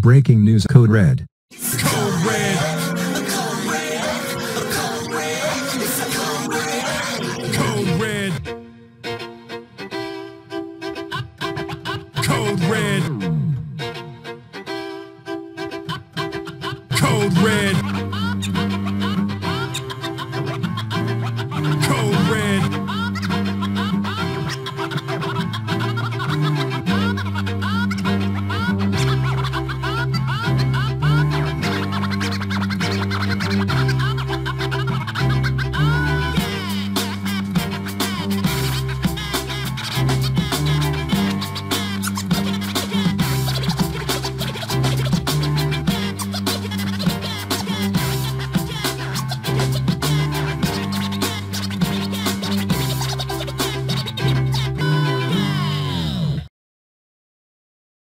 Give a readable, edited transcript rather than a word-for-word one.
Breaking news: Kode Red. Kode Red. Kode Red. Kode Red. Kode Red. Kode Red. Kode Red. Kode Red.